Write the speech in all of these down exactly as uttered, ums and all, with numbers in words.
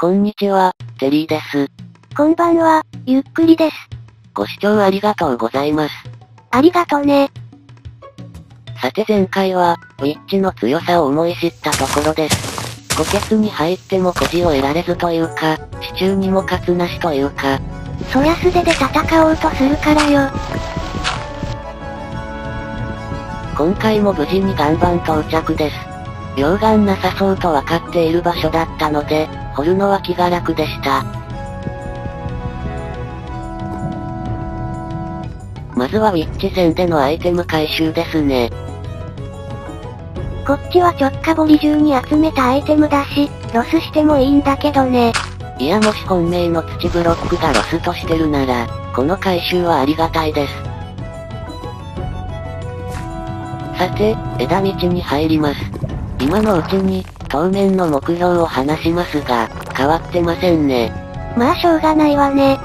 こんにちは、テリーです。こんばんは、ゆっくりです。ご視聴ありがとうございます。ありがとね。さて前回は、ウィッチの強さを思い知ったところです。虎穴に入っても孤児を得られずというか、死中にも勝つなしというか。そりゃ素手で戦おうとするからよ。今回も無事に岩盤到着です。溶岩なさそうと分かっている場所だったので、掘るのは気が楽でした。まずはウィッチ戦でのアイテム回収ですね。こっちは直下掘り中に集めたアイテムだし、ロスしてもいいんだけどね。いやもし本命の土ブロックがロスとしてるなら、この回収はありがたいです。さて、枝道に入ります。今のうちに、当面の目標を話しますが、変わってませんね。まあしょうがないわね。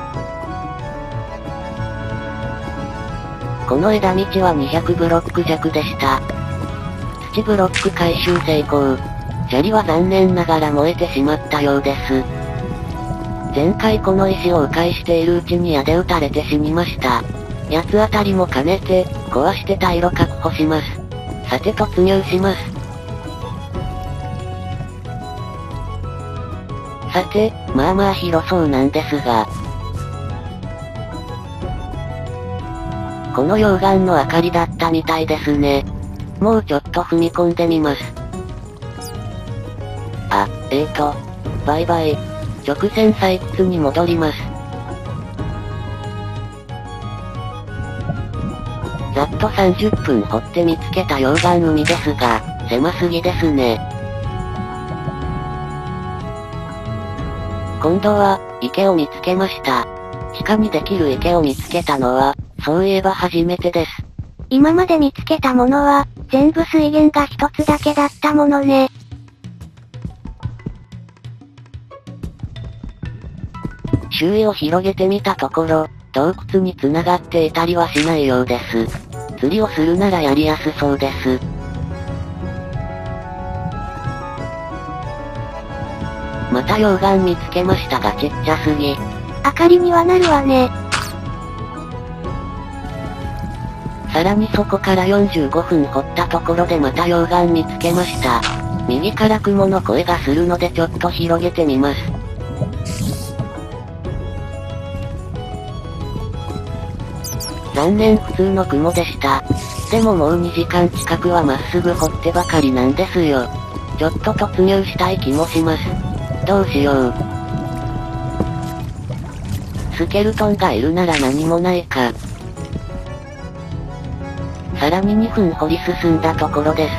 この枝道はにひゃくブロック弱でした。土ブロック回収成功。砂利は残念ながら燃えてしまったようです。前回この石を迂回しているうちに矢で撃たれて死にました。八つ当たりも兼ねて、壊して退路確保します。さて突入します。さて、まあまあ広そうなんですが。この溶岩の明かりだったみたいですね。もうちょっと踏み込んでみます。あ、えーと、バイバイ。直線採掘に戻ります。ざっとさんじゅっぷん掘って見つけた溶岩海ですが、狭すぎですね。今度は、池を見つけました。地下にできる池を見つけたのは、そういえば初めてです。今まで見つけたものは、全部水源が一つだけだったものね。周囲を広げてみたところ、洞窟に繋がっていたりはしないようです。釣りをするならやりやすそうです。また溶岩見つけましたがちっちゃすぎ。明かりにはなるわね。さらにそこからよんじゅうごふん掘ったところでまた溶岩見つけました。右から雲の声がするのでちょっと広げてみます。残念普通の雲でした。でももうにじかん近くはまっすぐ掘ってばかりなんですよ。ちょっと突入したい気もします。どうしよう。スケルトンがいるなら何もないか。さらににふん掘り進んだところです。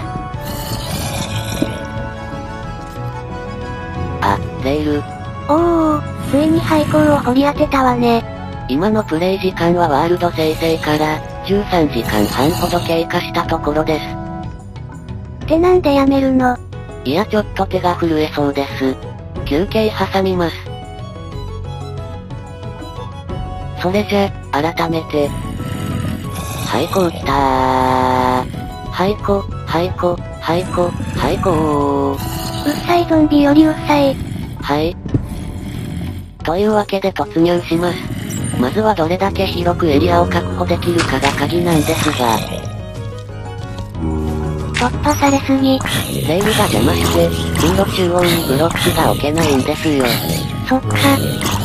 あ、レール。おー、ついに廃坑を掘り当てたわね。今のプレイ時間はワールド生成からじゅうさんじかんはんほど経過したところです。ってなんでやめるの？いやちょっと手が震えそうです。休憩挟みます。それじゃ、改めて。廃坑きたー。廃坑、廃坑、廃坑、廃坑。うっさいゾンビよりうっさい。はい。というわけで突入します。まずはどれだけ広くエリアを確保できるかが鍵なんですが、突破されすぎ。レールが邪魔して通路中央にブロックが置けないんですよ。そっか、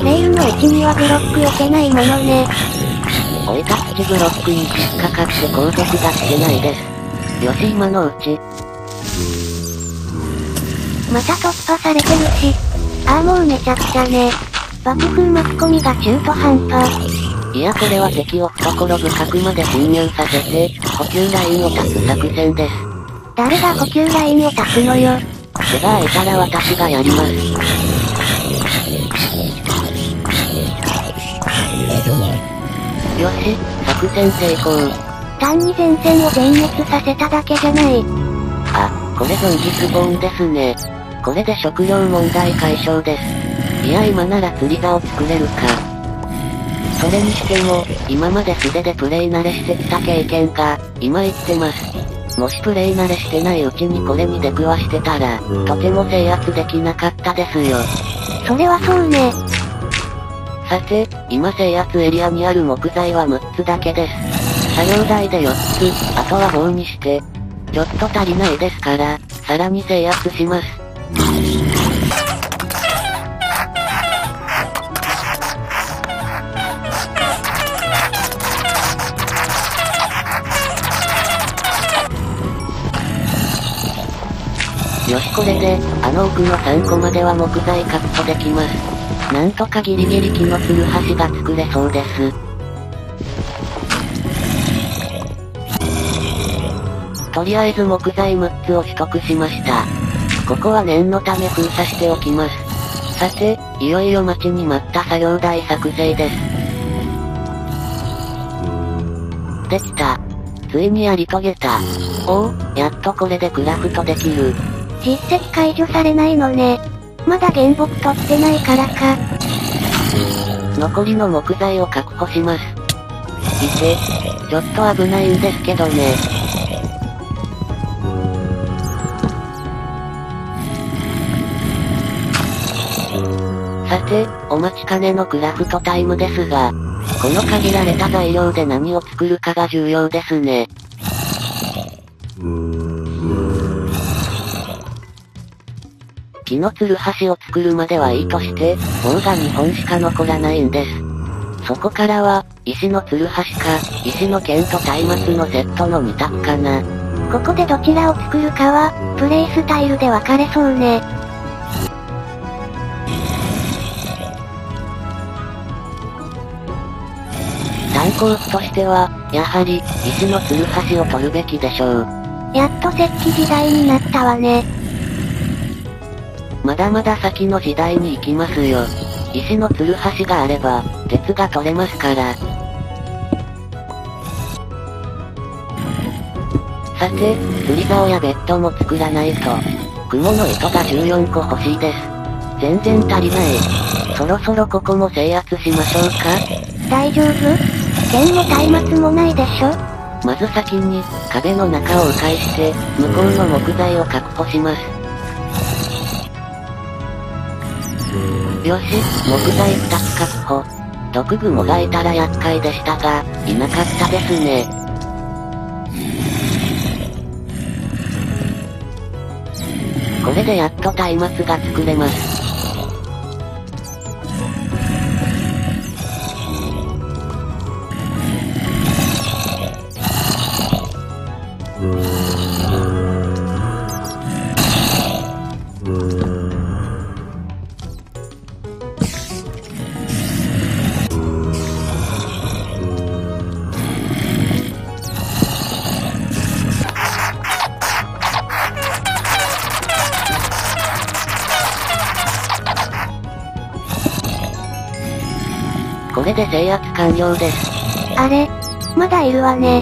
レールの位置にはブロック置けないものね。置いた土ブロックに引っかかって後続がつけないです。よし、今のうち。また突破されてるし、ああもうめちゃくちゃね。爆風巻き込みが中途半端。いやこれは敵を懐深くまで侵入させて、補給ラインを断つ作戦です。誰が補給ラインを断つのよ。手が空いたら私がやります。よし、作戦成功。単に前線を全滅させただけじゃない。あ、これゾンビスボーンですね。これで食料問題解消です。いや今なら釣り竿を作れるか。それにしても、今まで素手でプレイ慣れしてきた経験が、今生きてます。もしプレイ慣れしてないうちにこれに出くわしてたら、とても制圧できなかったですよ。それはそうね。さて、今制圧エリアにある木材はむっつだけです。作業台でよっつ、あとは棒にして。ちょっと足りないですから、さらに制圧します。よし、これで、あの奥のさんこまでは木材確保できます。なんとかギリギリ木のつるはしが作れそうです。とりあえず木材むっつを取得しました。ここは念のため封鎖しておきます。さて、いよいよ待ちに待った作業台作成です。できた。ついにやり遂げた。おお、やっとこれでクラフトできる。実績解除されないのね。まだ原木取ってないからか。残りの木材を確保します。いて、ちょっと危ないんですけどね。さて、お待ちかねのクラフトタイムですが、この限られた材料で何を作るかが重要ですね。木のつるはしを作るまではいいとして、棒がにほんしか残らないんです。そこからは、石のつるはしか、石の剣と松明のセットのに択かな。ここでどちらを作るかは、プレイスタイルで分かれそうね。コースとしては、やはり、石のつるはしを取るべきでしょう。やっと石器時代になったわね。まだまだ先の時代に行きますよ。石のつるはしがあれば、鉄が取れますから。さて、釣り竿やベッドも作らないと。雲の糸がじゅうよんこ欲しいです。全然足りない。そろそろここも制圧しましょうか。大丈夫？剣も松明もないでしょ。まず先に、壁の中を迂回して、向こうの木材を確保します。よし、木材ふたつ確保。毒蜘蛛がいたら厄介でしたが、いなかったですね。これでやっと松明が作れます。これで制圧完了です。あれ、まだいるわね。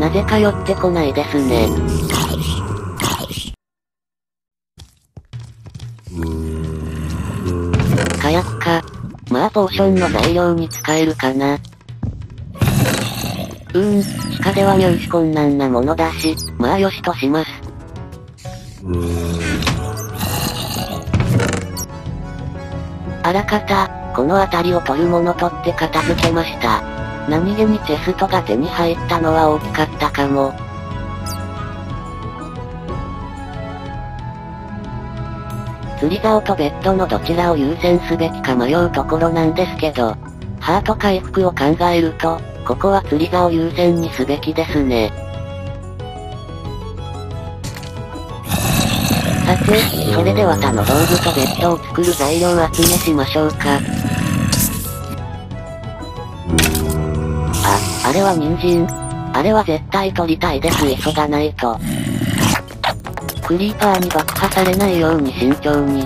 なぜか寄ってこないですね。火薬か。まあポーションの材料に使えるかな。うーん、地下では入手困難なものだし、まあよしとします。あらかた。この辺りを取るもの取って片付けました。何気にチェストが手に入ったのは大きかったかも。釣り竿とベッドのどちらを優先すべきか迷うところなんですけど、ハート回復を考えると、ここは釣り竿優先にすべきですね。さて、それでは他の道具とベッドを作る材料を集めしましょうか。あ、あれは人参。あれは絶対取りたいです。急がないと。クリーパーに爆破されないように慎重に。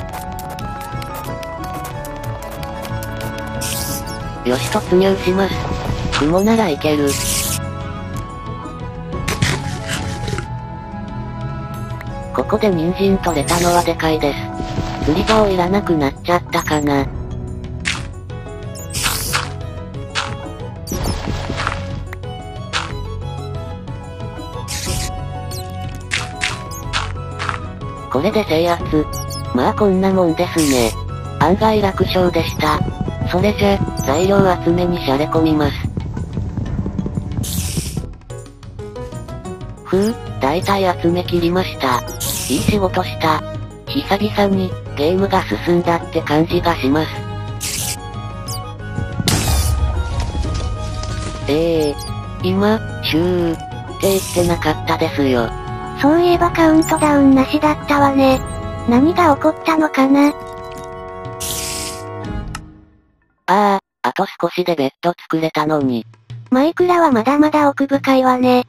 よし、突入します。雲ならいける。ここで人参取れたのはでかいです。釣り竿いらなくなっちゃったかな。これで制圧。まあこんなもんですね。案外楽勝でした。それじゃ、材料集めにしゃれ込みます。ふぅ、だいたい集め切りました。いい仕事した。久々に、ゲームが進んだって感じがします。ええー、今、シューって言ってなかったですよ。そういえばカウントダウンなしだったわね。何が起こったのかな？ああ、あと少しでベッド作れたのに。マイクラはまだまだ奥深いわね。